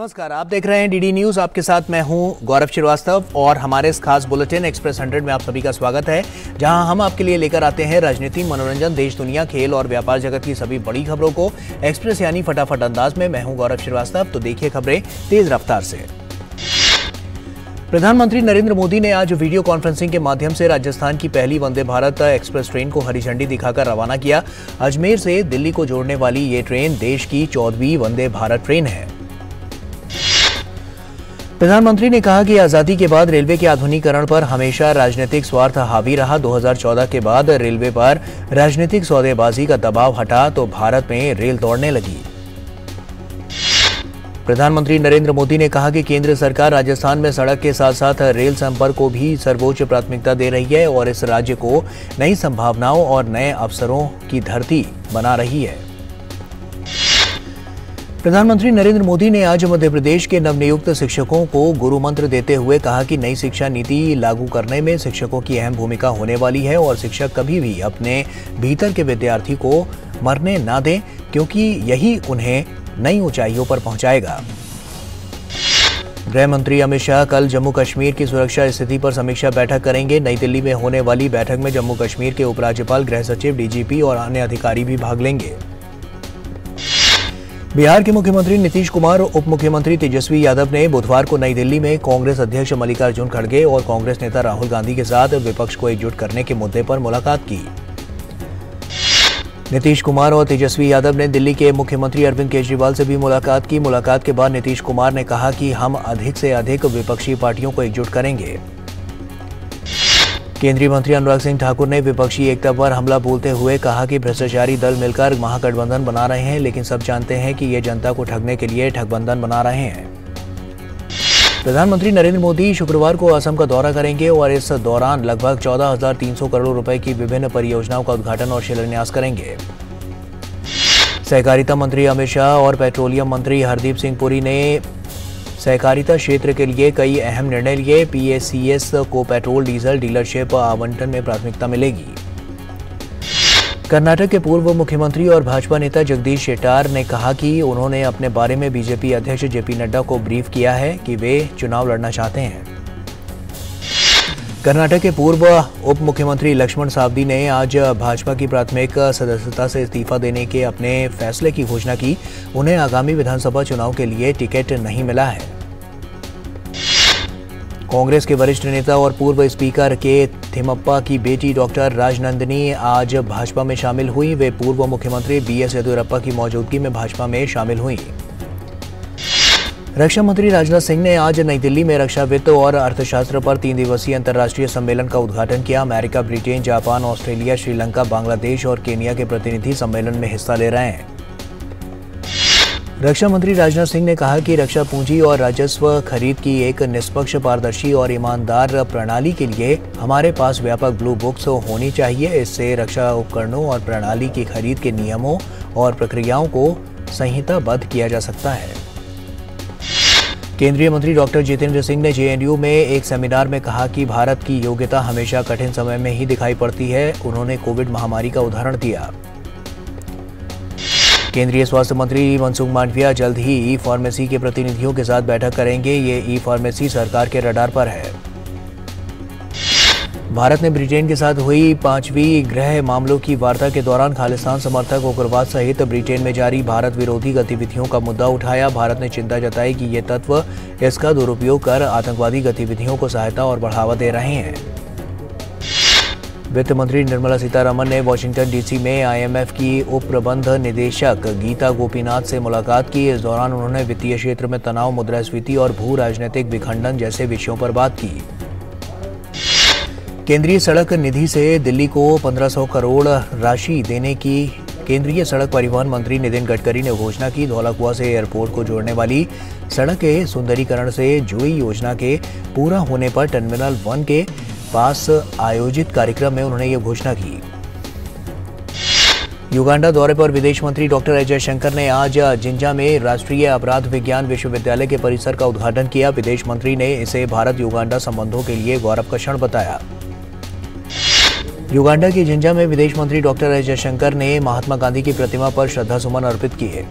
नमस्कार, आप देख रहे हैं डीडी न्यूज। आपके साथ मैं हूं गौरव श्रीवास्तव और हमारे इस खास बुलेटिन एक्सप्रेस 100 में आप सभी का स्वागत है, जहां हम आपके लिए लेकर आते हैं राजनीति, मनोरंजन, देश दुनिया, खेल और व्यापार जगत की सभी बड़ी खबरों को एक्सप्रेस यानी फटाफट अंदाज में। मैं हूं गौरव श्रीवास्तव, तो देखिए खबरें तेज रफ्तार से। प्रधानमंत्री नरेंद्र मोदी ने आज वीडियो कॉन्फ्रेंसिंग के माध्यम से राजस्थान की पहली वंदे भारत एक्सप्रेस ट्रेन को हरी झंडी दिखाकर रवाना किया। अजमेर से दिल्ली को जोड़ने वाली ये ट्रेन देश की 14वीं वंदे भारत ट्रेन है। प्रधानमंत्री ने कहा कि आजादी के बाद रेलवे के आधुनिकीकरण पर हमेशा राजनीतिक स्वार्थ हावी रहा। 2014 के बाद रेलवे पर राजनीतिक सौदेबाजी का दबाव हटा तो भारत में रेल दौड़ने लगी। प्रधानमंत्री नरेंद्र मोदी ने कहा कि केंद्र सरकार राजस्थान में सड़क के साथ साथ रेल संपर्क को भी सर्वोच्च प्राथमिकता दे रही है और इस राज्य को नई संभावनाओं और नए अवसरों की धरती बना रही है। प्रधानमंत्री नरेंद्र मोदी ने आज मध्य प्रदेश के नवनियुक्त शिक्षकों को गुरु मंत्र देते हुए कहा कि नई शिक्षा नीति लागू करने में शिक्षकों की अहम भूमिका होने वाली है और शिक्षक कभी भी अपने भीतर के विद्यार्थी को मरने ना दें, क्योंकि यही उन्हें नई ऊंचाइयों पर पहुंचाएगा। गृह मंत्री अमित शाह कल जम्मू कश्मीर की सुरक्षा स्थिति पर समीक्षा बैठक करेंगे। नई दिल्ली में होने वाली बैठक में जम्मू कश्मीर के उपराज्यपाल, गृह सचिव, डीजीपी और अन्य अधिकारी भी भाग लेंगे। बिहार के मुख्यमंत्री नीतीश कुमार और उप मुख्यमंत्री तेजस्वी यादव ने बुधवार को नई दिल्ली में कांग्रेस अध्यक्ष मल्लिकार्जुन खड़गे और कांग्रेस नेता राहुल गांधी के साथ विपक्ष को एकजुट करने के मुद्दे पर मुलाकात की। नीतीश कुमार और तेजस्वी यादव ने दिल्ली के मुख्यमंत्री अरविंद केजरीवाल से भी मुलाकात की। मुलाकात के बाद नीतीश कुमार ने कहा कि हम अधिक से अधिक विपक्षी पार्टियों को एकजुट करेंगे। केंद्रीय मंत्री अनुराग सिंह ठाकुर ने विपक्षी एकता पर हमला बोलते हुए कहा कि भ्रष्टाचारी दल मिलकर महागठबंधन बना रहे हैं, लेकिन सब जानते हैं कि ये जनता को ठगने के लिए ठगबंधन बना रहे हैं। प्रधानमंत्री नरेंद्र मोदी शुक्रवार को असम का दौरा करेंगे और इस दौरान लगभग 14,300 करोड़ रुपए की विभिन्न परियोजनाओं का उद्घाटन और शिलान्यास करेंगे। सहकारिता मंत्री अमित शाह और पेट्रोलियम मंत्री हरदीप सिंह पुरी ने सहकारिता क्षेत्र के लिए कई अहम निर्णय लिए। पीएससीएस को पेट्रोल डीजल डीलरशिप आवंटन में प्राथमिकता मिलेगी। कर्नाटक के पूर्व मुख्यमंत्री और भाजपा नेता जगदीश शेटार ने कहा कि उन्होंने अपने बारे में बीजेपी अध्यक्ष जेपी नड्डा को ब्रीफ किया है कि वे चुनाव लड़ना चाहते हैं। कर्नाटक के पूर्व उप मुख्यमंत्री लक्ष्मण सावधी ने आज भाजपा की प्राथमिक सदस्यता से इस्तीफा देने के अपने फैसले की घोषणा की। उन्हें आगामी विधानसभा चुनाव के लिए टिकट नहीं मिला है। कांग्रेस के वरिष्ठ नेता और पूर्व स्पीकर के थेमप्पा की बेटी डॉक्टर राजनंदनी आज भाजपा में शामिल हुई। वे पूर्व मुख्यमंत्री बीएस येदुरप्पा की मौजूदगी में भाजपा में शामिल हुई। रक्षा मंत्री राजनाथ सिंह ने आज नई दिल्ली में रक्षा वित्त और अर्थशास्त्र पर 3 दिवसीय अंतर्राष्ट्रीय सम्मेलन का उद्घाटन किया। America, Britain, Japan, Australia, Sri Lanka, Bangladesh और केनिया के प्रतिनिधि सम्मेलन में हिस्सा ले रहे हैं। रक्षा मंत्री राजनाथ सिंह ने कहा कि रक्षा पूंजी और राजस्व खरीद की एक निष्पक्ष, पारदर्शी और ईमानदार प्रणाली के लिए हमारे पास व्यापक ब्लू बुक्स होनी चाहिए। इससे रक्षा उपकरणों और प्रणाली की खरीद के नियमों और प्रक्रियाओं को संहिताबद्ध किया जा सकता है। केंद्रीय मंत्री डॉक्टर जितेंद्र सिंह ने जेएनयू में एक सेमिनार में कहा कि भारत की योग्यता हमेशा कठिन समय में ही दिखाई पड़ती है। उन्होंने कोविड महामारी का उदाहरण दिया। केंद्रीय स्वास्थ्य मंत्री मनसुख मांडविया जल्द ही ई फार्मेसी के प्रतिनिधियों के साथ बैठक करेंगे। ये ई फार्मेसी सरकार के रडार पर है। भारत ने ब्रिटेन के साथ हुई 5वीं गृह मामलों की वार्ता के दौरान खालिस्तान समर्थक उग्रवाद सहित ब्रिटेन में जारी भारत विरोधी गतिविधियों का मुद्दा उठाया। भारत ने चिंता जताई कि ये तत्व इसका दुरुपयोग कर आतंकवादी गतिविधियों को सहायता और बढ़ावा दे रहे हैं। वित्त मंत्री निर्मला सीतारमण ने वाशिंगटन डीसी में आईएमएफ की उप प्रबंध निदेशक गीता गोपीनाथ से मुलाकात की। इस दौरान उन्होंने वित्तीय क्षेत्र में तनाव, मुद्रास्फीति और भू राजनीतिक विखंडन जैसे विषयों पर बात की। केंद्रीय सड़क निधि से दिल्ली को 1500 करोड़ राशि देने की केंद्रीय सड़क परिवहन मंत्री नितिन गडकरी ने घोषणा की। धौलाकुआ से एयरपोर्ट को जोड़ने वाली सड़क के सुंदरीकरण से जुड़ी योजना के पूरा होने पर टर्मिनल 1 के पास आयोजित कार्यक्रम में उन्होंने ये घोषणा की। युगांडा दौरे पर विदेश मंत्री डॉक्टर एस जयशंकर ने आज जिंजा में राष्ट्रीय अपराध विज्ञान विश्वविद्यालय के परिसर का उद्घाटन किया। विदेश मंत्री ने इसे भारत युगांडा संबंधों के लिए गौरव का क्षण बताया। युगांडा के जिंजा में विदेश मंत्री डॉक्टर एस जयशंकर ने महात्मा गांधी की प्रतिमा पर श्रद्धासुमन अर्पित किए।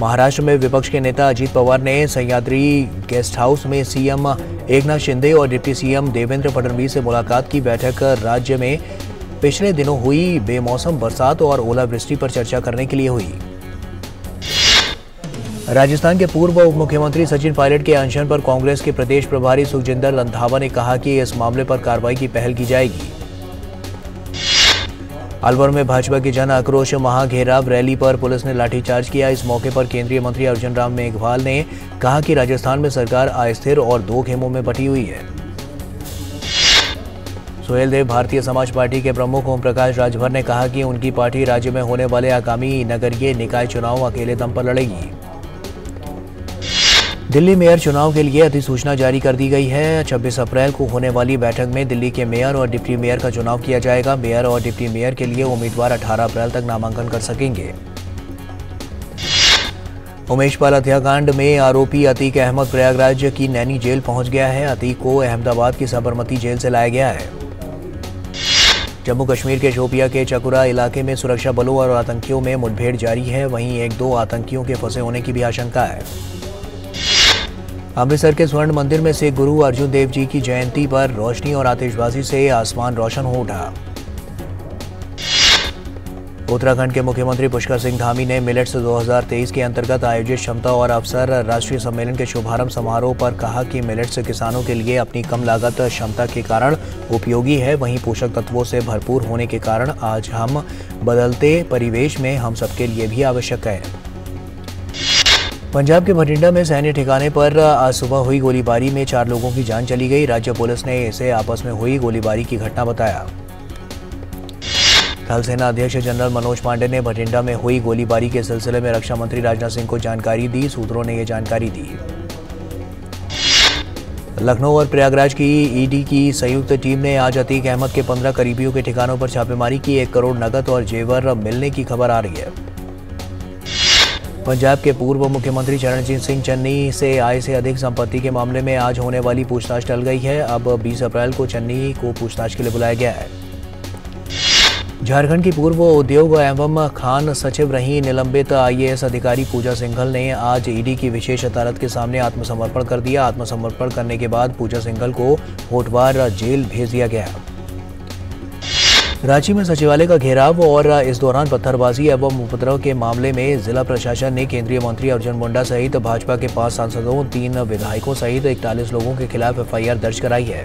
महाराष्ट्र में विपक्ष के नेता अजीत पवार ने सह्याद्री गेस्ट हाउस में सीएम एकनाथ शिंदे और डिप्टी सीएम देवेंद्र फडणवीस से मुलाकात की। बैठक राज्य में पिछले दिनों हुई बेमौसम बरसात और ओलावृष्टि पर चर्चा करने के लिए हुई। राजस्थान के पूर्व उप मुख्यमंत्री सचिन पायलट के अनशन पर कांग्रेस के प्रदेश प्रभारी सुखजिंदर रंधावा ने कहा कि इस मामले पर कार्रवाई की पहल की जाएगी। अलवर में भाजपा की जन आक्रोश महाघेराव रैली पर पुलिस ने लाठीचार्ज किया। इस मौके पर केंद्रीय मंत्री अर्जुन राम मेघवाल ने कहा कि राजस्थान में सरकार अस्थिर और दो खेमों में बटी हुई है। सोहेल देव भारतीय समाज पार्टी के प्रमुख ओम प्रकाश राजभर ने कहा कि उनकी पार्टी राज्य में होने वाले आगामी नगरीय निकाय चुनाव अकेले दम पर लड़ेगी। दिल्ली मेयर चुनाव के लिए अधिसूचना जारी कर दी गई है। 26 अप्रैल को होने वाली बैठक में दिल्ली के मेयर और डिप्टी मेयर का चुनाव किया जाएगा। मेयर और डिप्टी मेयर के लिए उम्मीदवार 18 अप्रैल तक नामांकन कर सकेंगे। उमेश पाल हत्याकांड में आरोपी अतीक अहमद प्रयागराज की नैनी जेल पहुंच गया है। अतीक को अहमदाबाद की साबरमती जेल से लाया गया है। जम्मू कश्मीर के शोपिया के चकुरा इलाके में सुरक्षा बलों और आतंकियों में मुठभेड़ जारी है। वहीं 1-2 आतंकियों के फंसे होने की भी आशंका है। अमृतसर के स्वर्ण मंदिर में सिख गुरु अर्जुन देव जी की जयंती पर रोशनी और आतिशबाजी से आसमान रोशन हो उठा। उत्तराखंड के मुख्यमंत्री पुष्कर सिंह धामी ने मिलेट्स 2023 के अंतर्गत आयोजित क्षमता और अवसर राष्ट्रीय सम्मेलन के शुभारंभ समारोह पर कहा कि मिलेट्स किसानों के लिए अपनी कम लागत क्षमता के कारण उपयोगी है। वहीं पोषक तत्वों से भरपूर होने के कारण आज हम बदलते परिवेश में हम सबके लिए भी आवश्यक है। पंजाब के भटिंडा में सैन्य ठिकाने पर आज सुबह हुई गोलीबारी में 4 लोगों की जान चली गई। राज्य पुलिस ने इसे आपस में हुई गोलीबारी की घटना बताया। थल सेना अध्यक्ष जनरल मनोज पांडे ने भटिंडा में हुई गोलीबारी के सिलसिले में रक्षा मंत्री राजनाथ सिंह को जानकारी दी। सूत्रों ने यह जानकारी दी। लखनऊ और प्रयागराज की ईडी की संयुक्त टीम ने आज अतीक अहमद के 15 करीबियों के ठिकानों पर छापेमारी की। 1 करोड़ नकद और जेवर मिलने की खबर आ रही है। पंजाब के पूर्व मुख्यमंत्री चरणजीत सिंह चन्नी से आय से अधिक संपत्ति के मामले में आज होने वाली पूछताछ टल गई है। अब 20 अप्रैल को चन्नी को पूछताछ के लिए बुलाया गया है। झारखंड की पूर्व उद्योग एवं खान सचिव रहीं निलंबित आईएएस अधिकारी पूजा सिंघल ने आज ईडी की विशेष अदालत के सामने आत्मसमर्पण कर दिया। आत्मसमर्पण करने के बाद पूजा सिंघल को होटवार जेल भेज दिया गया। रांची में सचिवालय का घेराव और इस दौरान पत्थरबाजी एवं उपद्रव के मामले में जिला प्रशासन ने केंद्रीय मंत्री अर्जुन मुंडा सहित भाजपा के 5 सांसदों, 3 विधायकों सहित 41 लोगों के खिलाफ एफआईआर दर्ज कराई है।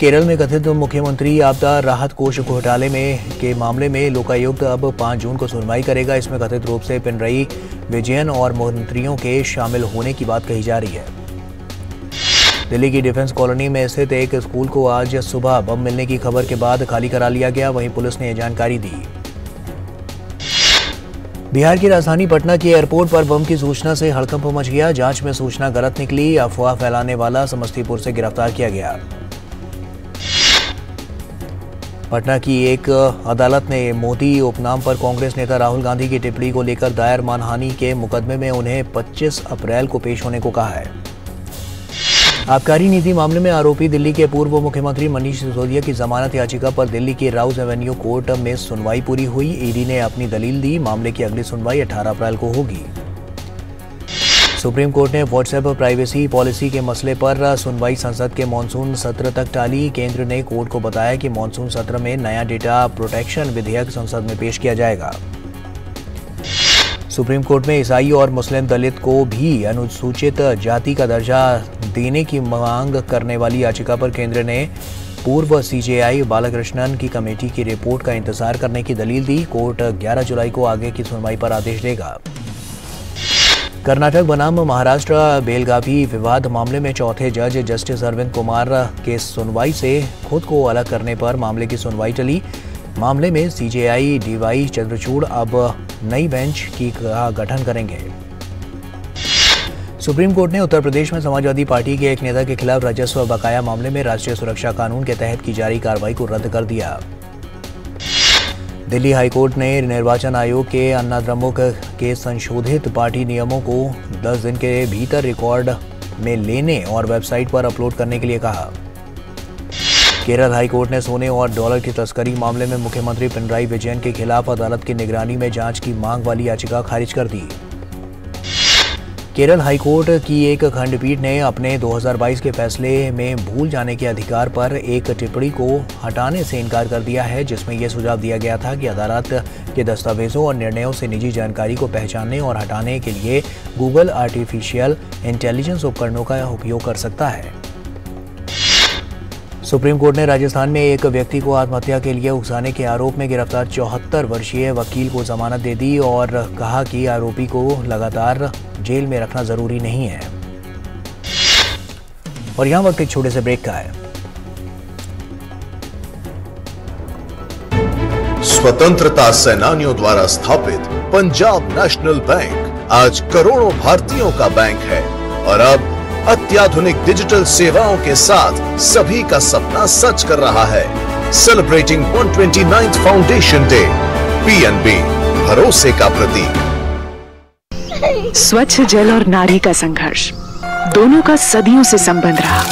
केरल में कथित मुख्यमंत्री आपदा राहत कोष घोटाले में के मामले में लोकायुक्त अब 5 जून को सुनवाई करेगा। इसमें कथित रूप से पिनरई विजयन और मंत्रियों के शामिल होने की बात कही जा रही है। दिल्ली की डिफेंस कॉलोनी में स्थित एक स्कूल को आज सुबह बम मिलने की खबर के बाद खाली करा लिया गया। वहीं पुलिस ने यह जानकारी दी। बिहार की राजधानी पटना के एयरपोर्ट पर बम की सूचना से हड़कंप मच गया। जांच में सूचना गलत निकली। अफवाह फैलाने वाला समस्तीपुर से गिरफ्तार किया गया। पटना की एक अदालत ने मोदी उपनाम पर कांग्रेस नेता राहुल गांधी की टिप्पणी को लेकर दायर मानहानि के मुकदमे में उन्हें 25 अप्रैल को पेश होने को कहा है। आबकारी नीति मामले में आरोपी दिल्ली के पूर्व मुख्यमंत्री मनीष सिसोदिया की जमानत याचिका पर दिल्ली के राउज एवेन्यू कोर्ट में सुनवाई पूरी हुई। ईडी ने अपनी दलील दी। मामले की अगली सुनवाई 18 अप्रैल को होगी। सुप्रीम कोर्ट ने व्हाट्सएप प्राइवेसी पॉलिसी के मसले पर सुनवाई संसद के मॉनसून सत्र तक टाली। केंद्र ने कोर्ट को बताया कि मॉनसून सत्र में नया डेटा प्रोटेक्शन विधेयक संसद में पेश किया जाएगा। सुप्रीम कोर्ट में ईसाई और मुस्लिम दलित को भी अनुसूचित जाति का दर्जा देने की मांग करने वाली याचिका पर केंद्र ने पूर्व सीजेआई बालकृष्णन की कमेटी की रिपोर्ट का इंतजार करने की दलील दी। कोर्ट 11 जुलाई को आगे की सुनवाई पर आदेश देगा। कर्नाटक बनाम महाराष्ट्र बेलगावी विवाद मामले में 4थे जज जस्टिस अरविंद कुमार के सुनवाई से खुद को अलग करने पर मामले की सुनवाई टली। मामले में सीजेआई डीवाई चंद्रचूड़ अब नई बेंच की का गठन करेंगे। सुप्रीम कोर्ट ने उत्तर प्रदेश में समाजवादी पार्टी के एक नेता के खिलाफ राजस्व बकाया मामले में राष्ट्रीय सुरक्षा कानून के तहत की जारी कार्रवाई को रद्द कर दिया। दिल्ली हाईकोर्ट ने निर्वाचन आयोग के अन्नाद्रमुक के संशोधित पार्टी नियमों को 10 दिन के भीतर रिकॉर्ड में लेने और वेबसाइट पर अपलोड करने के लिए कहा। केरल हाईकोर्ट ने सोने और डॉलर की तस्करी मामले में मुख्यमंत्री पिनराई विजयन के खिलाफ अदालत की निगरानी में जांच की मांग वाली याचिका खारिज कर दी। केरल हाईकोर्ट की एक खंडपीठ ने अपने 2022 के फैसले में भूल जाने के अधिकार पर एक टिप्पणी को हटाने से इनकार कर दिया है, जिसमें यह सुझाव दिया गया था कि अदालत के दस्तावेजों और निर्णयों से निजी जानकारी को पहचानने और हटाने के लिए गूगल आर्टिफिशियल इंटेलिजेंस उपकरणों का उपयोग कर सकता है। सुप्रीम कोर्ट ने राजस्थान में एक व्यक्ति को आत्महत्या के लिए उकसाने के आरोप में गिरफ्तार 74 वर्षीय वकील को जमानत दे दी और कहा कि आरोपी को लगातार जेल में रखना जरूरी नहीं है। और यहां वक्त एक छोटे से ब्रेक का है। स्वतंत्रता सेनानियों द्वारा स्थापित पंजाब नेशनल बैंक आज करोड़ों भारतीयों का बैंक है और अब अत्याधुनिक डिजिटल सेवाओं के साथ सभी का सपना सच कर रहा है। Celebrating 129th foundation day, PNB भरोसे का प्रतीक। स्वच्छ जल और नारी का संघर्ष दोनों का सदियों से संबंध रहा।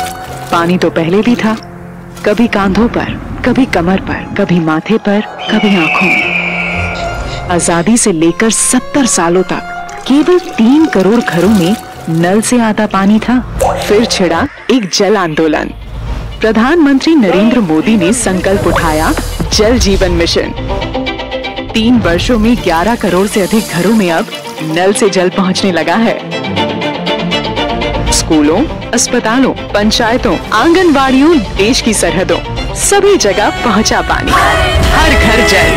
पानी तो पहले भी था, कभी कांधों पर, कभी कमर पर, कभी माथे पर, कभी आंखों में। आजादी से लेकर 70 सालों तक केवल 3 करोड़ घरों में नल से आता पानी था। फिर छिड़ा एक जल आंदोलन। प्रधानमंत्री नरेंद्र मोदी ने संकल्प उठाया जल जीवन मिशन। 3 वर्षों में 11 करोड़ से अधिक घरों में अब नल से जल पहुंचने लगा है। स्कूलों, अस्पतालों, पंचायतों, आंगनबाड़ियों, देश की सरहदों, सभी जगह पहुंचा पानी, हर घर जल।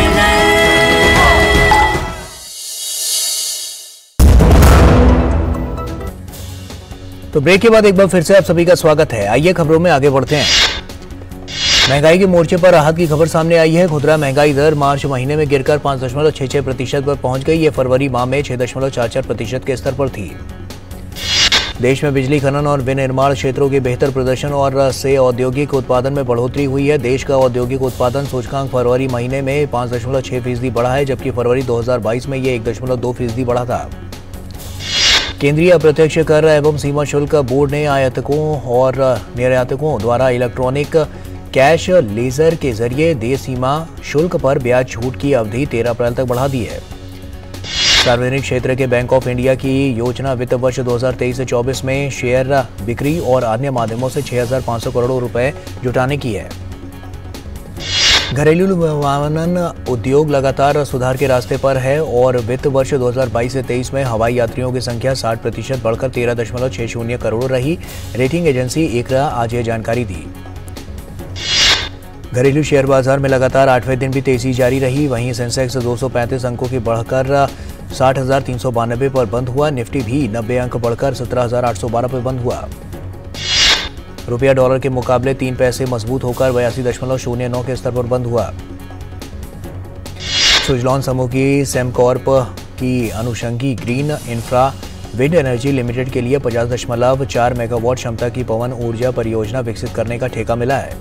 तो ब्रेक के बाद एक बार फिर से आप सभी का स्वागत है। आइए खबरों में आगे बढ़ते हैं। महंगाई के मोर्चे पर राहत की खबर सामने आई है। खुदरा महंगाई दर मार्च महीने में गिरकर 5.66% पर पहुंच गई। ये फरवरी माह में 6.44% के स्तर पर थी। देश में बिजली, खनन और विनिर्माण क्षेत्रों के बेहतर प्रदर्शन और से औद्योगिक उत्पादन में बढ़ोतरी हुई है। देश का औद्योगिक उत्पादन सूचकांक फरवरी महीने में 5.6% बढ़ा है, जबकि फरवरी 2022 में यह 1.2% बढ़ा था। केंद्रीय अप्रत्यक्ष कर एवं सीमा शुल्क बोर्ड ने आयातकों और निर्यातकों द्वारा इलेक्ट्रॉनिक कैश लेजर के जरिए देय सीमा शुल्क पर ब्याज छूट की अवधि 13 अप्रैल तक बढ़ा दी है। सार्वजनिक क्षेत्र के बैंक ऑफ इंडिया की योजना वित्त वर्ष 2023-24 में शेयर बिक्री और अन्य माध्यमों से 6,500 करोड़ रुपए जुटाने की है। घरेलू विमानन उद्योग लगातार सुधार के रास्ते पर है और वित्त वर्ष 2022-23 में हवाई यात्रियों की संख्या 60% बढ़कर 13.60 करोड़ रही। रेटिंग एजेंसी एकरा आज यह जानकारी दी। घरेलू शेयर बाजार में लगातार 8वें दिन भी तेजी जारी रही। वहीं सेंसेक्स 235 अंकों की बढ़कर 60,392 पर बंद हुआ। निफ्टी भी 90 अंक बढ़कर 17,812 पर बंद हुआ। रुपया डॉलर के मुकाबले 3 पैसे मजबूत होकर 82.09 के स्तर पर बंद हुआ। सुजलॉन समूह की सेमकॉर्प की अनुषंगी Green Infra Wind Energy Limited के लिए 50.4 मेगावाट क्षमता की पवन ऊर्जा परियोजना विकसित करने का ठेका मिला है।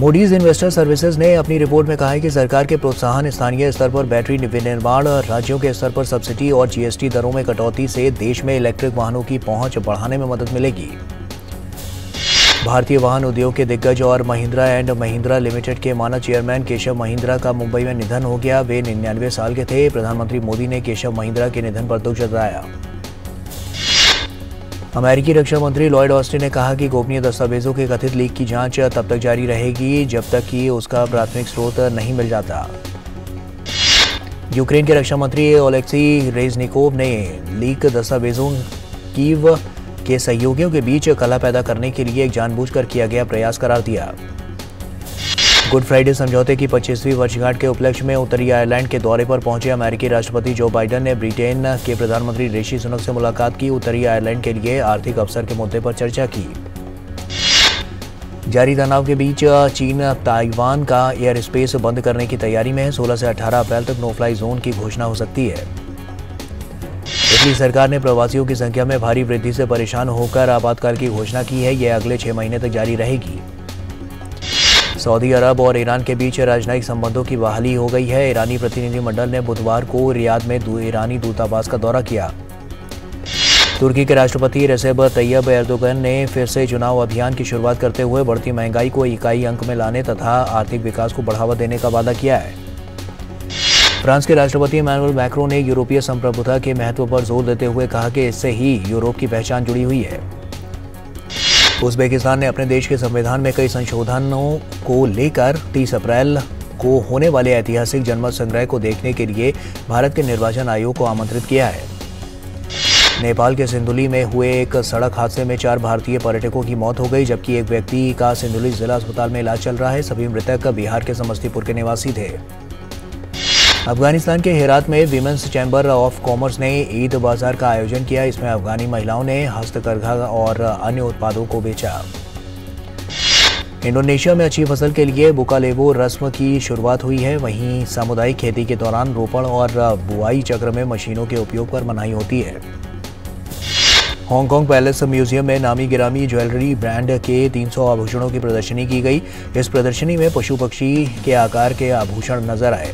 मूडीज इन्वेस्टर सर्विसेज ने अपनी रिपोर्ट में कहा है कि सरकार के प्रोत्साहन, स्थानीय स्तर पर बैटरी विनिर्माण, राज्यों के स्तर पर सब्सिडी और GST दरों में कटौती से देश में इलेक्ट्रिक वाहनों की पहुंच बढ़ाने में मदद मिलेगी। भारतीय वाहन उद्योग के दिग्गज और महिंद्रा एंड महिंद्रा लिमिटेड के मानद चेयरमैन केशव महिंद्रा का मुंबई में निधन हो गया। वे 99 साल के थे। प्रधानमंत्री मोदी ने केशव महिंद्रा के निधन पर दुख जताया। अमेरिकी रक्षा मंत्री लॉयड ऑस्टिन ने कहा कि गोपनीय दस्तावेजों के कथित लीक की जांच तब तक जारी रहेगी जब तक कि उसका प्राथमिक स्रोत नहीं मिल जाता। यूक्रेन के रक्षा मंत्री ओलेक्सी रेजनिकोव ने लीक दस्तावेजों की के सहयोगियों के बीच कलह पैदा करने के लिए एक जानबूझकर किया गया प्रयास करार दिया। गुड फ्राइडे समझौते की 25वीं वर्षगांठ के उपलक्ष्य में उत्तरी आयरलैंड के दौरे पर पहुंचे अमेरिकी राष्ट्रपति जो बाइडेन ने ब्रिटेन के प्रधानमंत्री ऋषि सुनक से मुलाकात की। उत्तरी आयरलैंड के लिए आर्थिक अवसर के मुद्दे पर चर्चा की। जारी तनाव के बीच चीन ताइवान का एयर स्पेस बंद करने की तैयारी में है। 16 से 18 अप्रैल तक नो फ्लाई जोन की घोषणा हो सकती है। इटली सरकार ने प्रवासियों की संख्या में भारी वृद्धि से परेशान होकर आपातकाल की घोषणा की है। यह अगले 6 महीने तक जारी रहेगी। सऊदी अरब और ईरान के बीच राजनयिक संबंधों की बहाली हो गई है। ईरानी प्रतिनिधिमंडल ने बुधवार को रियाद में ईरानी दूतावास का दौरा किया। तुर्की के राष्ट्रपति रेसेप तैयब एर्दोगन ने फिर से चुनाव अभियान की शुरुआत करते हुए बढ़ती महंगाई को इकाई अंक में लाने तथा आर्थिक विकास को बढ़ावा देने का वादा किया है। फ्रांस के राष्ट्रपति इमैनुअल मैक्रों ने यूरोपीय संप्रभुता के महत्व पर जोर देते हुए कहा कि इससे ही यूरोप की पहचान जुड़ी हुई है। उज़्बेकिस्तान ने अपने देश के संविधान में कई संशोधनों को लेकर 30 अप्रैल को होने वाले ऐतिहासिक जनमत संग्रह को देखने के लिए भारत के निर्वाचन आयोग को आमंत्रित किया है। नेपाल के सिंधुली में हुए एक सड़क हादसे में 4 भारतीय पर्यटकों की मौत हो गई, जबकि एक व्यक्ति का सिंधुली जिला अस्पताल में इलाज चल रहा है। सभी मृतक बिहार के समस्तीपुर के निवासी थे। अफगानिस्तान के हेरात में विमेंस चैम्बर ऑफ कॉमर्स ने ईद बाजार का आयोजन किया। इसमें अफगानी महिलाओं ने हस्तकरघा और अन्य उत्पादों को बेचा। इंडोनेशिया में अच्छी फसल के लिए बुकालेबो रस्म की शुरुआत हुई है। वहीं सामुदायिक खेती के दौरान रोपण और बुआई चक्र में मशीनों के उपयोग पर मनाही होती है। हांगकांग पैलेस म्यूजियम में नामी गिरामी ज्वेलरी ब्रांड के 300 आभूषणों की प्रदर्शनी की गई। इस प्रदर्शनी में पशु पक्षी के आकार के आभूषण नजर आए।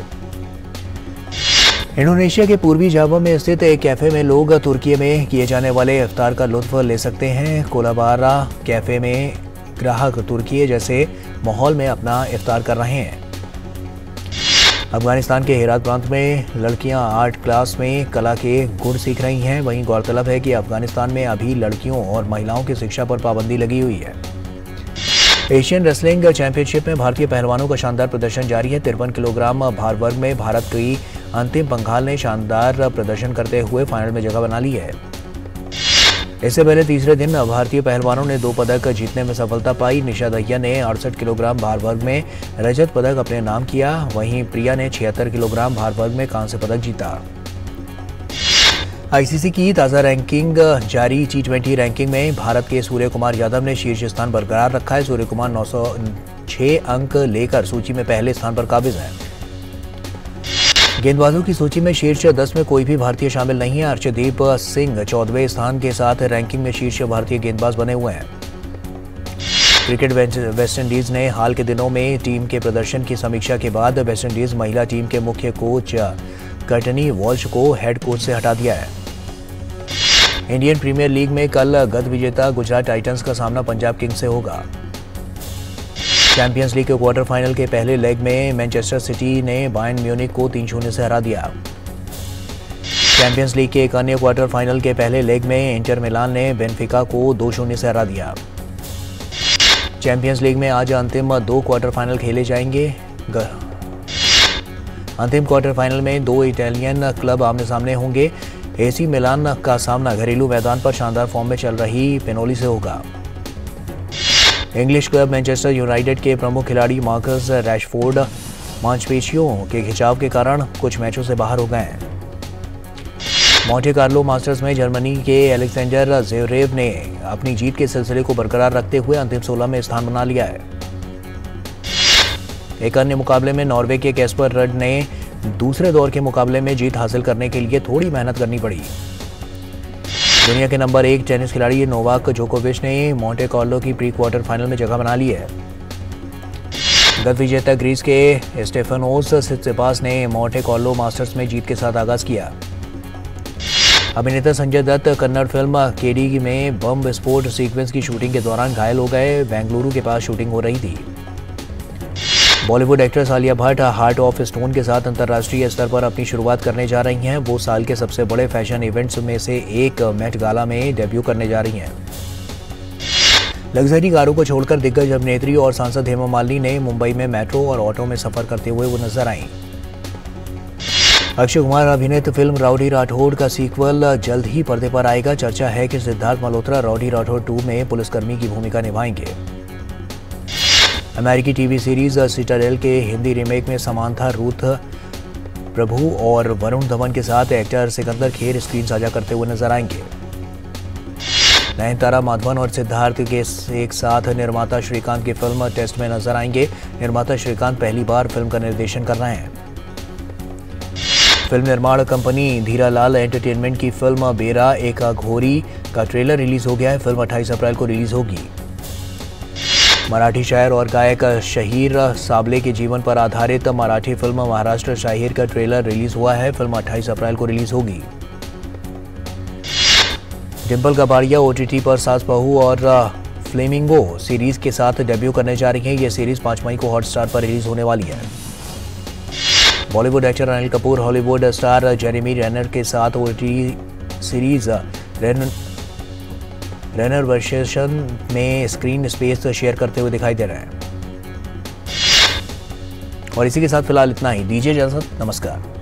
इंडोनेशिया के पूर्वी जावा में स्थित एक कैफे में लोग तुर्की में किए जाने वाले इफ्तार का लुत्फ ले सकते हैं। कोलाबारा कैफे में ग्राहक तुर्की जैसे माहौल में अपना इफ्तार कर रहे हैं। अफगानिस्तान के हेरात प्रांत में लड़कियां 8 क्लास में कला के गुण सीख रही हैं। वहीं गौरतलब है कि अफगानिस्तान में अभी लड़कियों और महिलाओं की शिक्षा पर पाबंदी लगी हुई है। एशियन रेसलिंग चैंपियनशिप में भारतीय पहलवानों का शानदार प्रदर्शन जारी है। 53 किलोग्राम भार वर्ग में भारत की अंतिम पंघाल ने शानदार प्रदर्शन करते हुए फाइनल में जगह बना ली है। इससे पहले तीसरे दिन भारतीय पहलवानों ने 2 पदक जीतने में सफलता पाई। निशा दहिया ने 68 किलोग्राम भार वर्ग में रजत पदक अपने नाम किया। वहीं प्रिया ने 76 किलोग्राम भार वर्ग में कांस्य पदक जीता। आईसीसी की ताज़ा रैंकिंग जारी। T20 रैंकिंग में भारत के सूर्य कुमार यादव ने शीर्ष स्थान बरकरार रखा है। सूर्य कुमार 906 अंक लेकर सूची में पहले स्थान पर काबिज है। गेंदबाजों की सूची में शीर्ष 10 में कोई भी भारतीय शामिल नहीं है। अर्शदीप सिंह 14वें स्थान के साथ रैंकिंग में शीर्ष भारतीय गेंदबाज बने हुए हैं। क्रिकेट वेस्टइंडीज ने हाल के दिनों में टीम के प्रदर्शन की समीक्षा के बाद वेस्टइंडीज महिला टीम के मुख्य कोच कर्टनी वॉल्श को हेड कोच से हटा दिया है। इंडियन प्रीमियर लीग में कल गत विजेता गुजरात टाइटंस का सामना पंजाब किंग्स से होगा। चैंपियंस लीग के क्वार्टर फाइनल के पहले लेग में मैनचेस्टर सिटी ने बायर्न म्यूनिख को 3-0 से हरा दिया। चैंपियंस लीग के एक अन्य क्वार्टर फाइनल के पहले लेग में इंटर मिलान ने बेनफिका को 2-0 से हरा दिया। चैंपियंस लीग में आज अंतिम 2 क्वार्टर फाइनल खेले जाएंगे। अंतिम क्वार्टर फाइनल में 2 इटालियन क्लब आमने सामने होंगे। एसी मिलान का सामना घरेलू मैदान पर शानदार फॉर्म में चल रही पेनोली से होगा। इंग्लिश क्लब मैनचेस्टर यूनाइटेड के प्रमुख खिलाड़ी मार्कस रैशफोर्ड मांसपेशियों के खिंचाव के कारण कुछ मैचों से बाहर हो गए हैं। मोंटे कार्लो मास्टर्स में जर्मनी के एलेक्सेंडर ज़्वेरेव ने अपनी जीत के सिलसिले को बरकरार रखते हुए अंतिम 16 में स्थान बना लिया है। एक अन्य मुकाबले में नॉर्वे के कैस्पर रड ने दूसरे दौर के मुकाबले में जीत हासिल करने के लिए थोड़ी मेहनत करनी पड़ी। दुनिया के नंबर 1 टेनिस खिलाड़ी नोवाक जोकोविच ने मोंटे कार्लो की प्री क्वार्टर फाइनल में जगह बना ली है। गत विजेता ग्रीस के स्टेफानोस सित्सिपास ने मोंटे कार्लो मास्टर्स में जीत के साथ आगाज किया। अभिनेता संजय दत्त कन्नड़ फिल्म केडी में बम विस्फोट सीक्वेंस की शूटिंग के दौरान घायल हो गए। बेंगलुरु के पास शूटिंग हो रही थी। Bollywood actress Alia Bhatt Heart of Stone के साथ अंतर्राष्ट्रीय स्तर पर अपनी शुरुआत करने जा रही हैं। वो साल के सबसे बड़े फैशन इवेंट्स में से एक मैट गाला में डेब्यू करने जा रही हैं। लग्जरी कारों को छोड़कर दिग्गज अभिनेत्री और सांसद हेमा मालिनी ने मुंबई में मेट्रो और ऑटो में सफर करते हुए वो नजर आईं। अक्षय कुमार अभिनीत फिल्म राउडी राठौड़ का सीक्वल जल्द ही पर्दे पर आएगा। चर्चा है कि सिद्धार्थ मल्होत्रा राउडी राठौड़ 2 में पुलिसकर्मी की भूमिका निभाएंगे। अमेरिकी टीवी सीरीज सिटाडेल के हिंदी रीमेक में समांथा रूथ प्रभु और वरुण धवन के साथ एक्टर सिकंदर खेर स्क्रीन साझा करते हुए नजर आएंगे। नयनतारा माधवन और सिद्धार्थ के एक साथ निर्माता श्रीकांत की फिल्म टेस्ट में नजर आएंगे। निर्माता श्रीकांत पहली बार फिल्म का निर्देशन कर रहे हैं। फिल्म निर्माण कंपनी धीरालाल एंटरटेनमेंट की फिल्म बेरा एक घोरी का ट्रेलर रिलीज हो गया है। फिल्म 28 अप्रैल को रिलीज होगी। मराठी शायर और गायक शहीर साबले के जीवन पर आधारित मराठी फिल्म महाराष्ट्र शाहीर का ट्रेलर रिलीज हुआ है। फिल्म 28 अप्रैल को रिलीज होगी। डिम्पल कपाड़िया ओटीटी पर सास बहू और फ्लेमिंगो सीरीज के साथ डेब्यू करने जा रही हैं। ये सीरीज 5 मई को हॉटस्टार पर रिलीज होने वाली है। Bollywood actor Anil Kapoor Hollywood star Jeremy Renner के साथ ओटीटी सीरीज रेनर वर्सेस में स्क्रीन स्पेस शेयर करते हुए दिखाई दे रहे हैं। और इसी के साथ फिलहाल इतना ही। दीजिए इजाजत, नमस्कार।